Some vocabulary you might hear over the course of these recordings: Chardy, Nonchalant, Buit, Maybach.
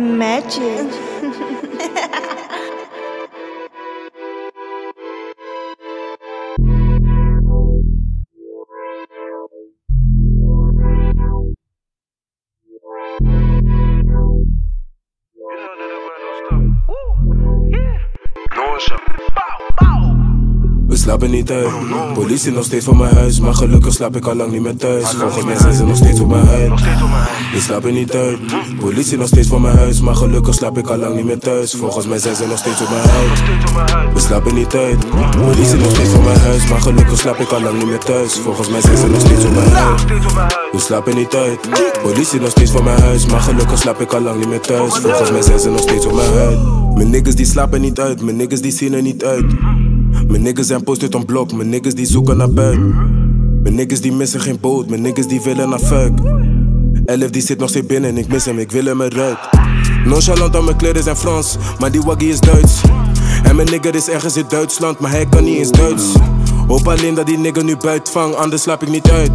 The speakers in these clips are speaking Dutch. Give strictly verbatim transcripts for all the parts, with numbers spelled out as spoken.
Magic. We slapen niet uit, politie nog steeds voor mijn huis. Maar gelukkig slaap ik al lang niet meer thuis. Volgens mij zijn ze nog steeds op mijn huid. We slapen niet uit, politie nog steeds voor mijn huis. Maar gelukkig slaap ik al lang niet meer thuis. Volgens mij zijn ze nog steeds op mijn huid. We slapen niet uit, politie nog steeds voor mijn huis. Maar gelukkig slaap ik al lang niet meer thuis. Volgens mij zijn ze nog steeds op mijn huid. We slapen niet uit, politie nog steeds voor mijn huis. Maar gelukkig slaap ik al lang niet meer thuis. Volgens mij zijn ze nog steeds op mijn huid. Mijn niggas die slapen niet uit, mijn niggas die zien er niet uit. Mijn niggas zijn post-it on blok, mijn niggas die zoeken naar buiten. Mijn niggas die missen geen boot, mijn niggas die willen naar fuik. Elf die zit nog steeds binnen, ik mis hem, ik wil hem eruit. Nonchalant aan mijn kleren zijn Frans, maar die waggie is Duits. En mijn nigger is ergens in Duitsland, maar hij kan niet eens Duits. Hoop alleen dat die nigger nu buit vang, anders slaap ik niet uit.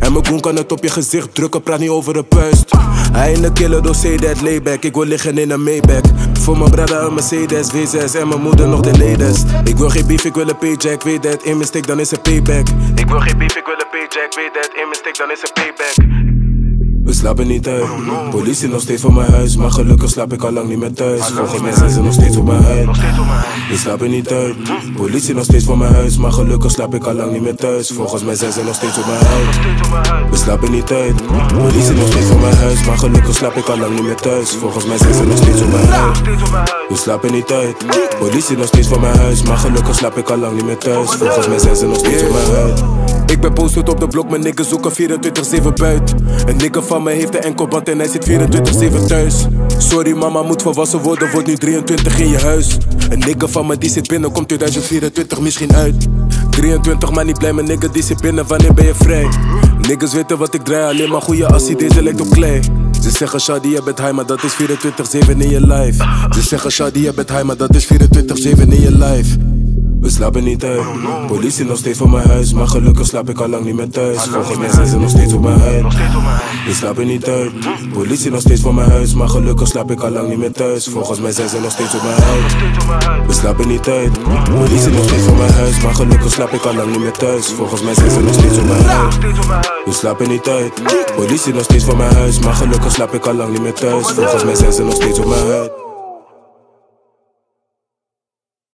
En mijn goon kan het op je gezicht drukken, praat niet over een puist. Hij in de killer, don't say that layback, ik wil liggen in een Maybach. Voor mijn brada een Mercedes, W zes en mijn moeder nog de latest. Ik wil geen beef, ik wil een paycheck, weet dat, één mistake dan is een payback. Ik wil geen beef, ik wil een paycheck, weet dat, één mistake dan is een payback. We slapen niet uit, politie nog steeds voor mijn huis. Maar gelukkig slaap ik al lang niet meer thuis. Volgens mij zijn ze nog steeds op mijn huid. We slapen niet uit, politie nog steeds voor mijn huis. Maar gelukkig slaap ik al lang niet meer thuis. Volgens mij zijn ze nog steeds op mijn huid. We slapen niet uit, politie nog steeds voor mijn huis. Maar gelukkig slaap ik al lang niet meer thuis. Volgens mij zijn ze nog steeds op mijn huid. We slapen niet uit, politie nog steeds voor mijn huis. Maar gelukkig slaap ik al lang niet meer thuis. Volgens mij zijn ze nog steeds op mijn huid. Ik ben posted op de blok, mijn niggas zoeken vierentwintig zeven buit. Een nigger van mij heeft een enkelband en hij zit vierentwintig zeven thuis. Sorry mama, moet volwassen worden, wordt nu drieëntwintig in je huis. Een nigger van me die zit binnen, komt tweeduizend vierentwintig misschien uit. drieëntwintig maar niet blij, mijn nigger die zit binnen, wanneer ben je vrij? Niggas weten wat ik draai, alleen maar goede assie, deze lijkt op klei. Ze zeggen Chardy, je bent high, maar dat is vierentwintig zeven in je life. Ze zeggen Chardy, je bent high, maar dat is vierentwintig zeven in je life. We slapen niet uit, politie nog steeds voor mijn huis. Maar gelukkig slaap ik al lang niet meer thuis. Volgens mij zijn ze nog steeds op mijn huid. We slapen niet uit, politie nog steeds voor mijn huis. Maar gelukkig slaap ik al lang niet meer thuis. Volgens mij zijn ze nog steeds op mijn huid. We slapen niet uit, politie nog steeds voor mijn huis. Maar gelukkig slaap ik al lang niet meer thuis. Volgens mij zijn ze nog steeds op mijn huid. We slapen niet uit, politie nog steeds voor mijn huis. Maar gelukkig slaap ik al lang niet meer thuis. Volgens mij zijn ze nog steeds op mijn huid.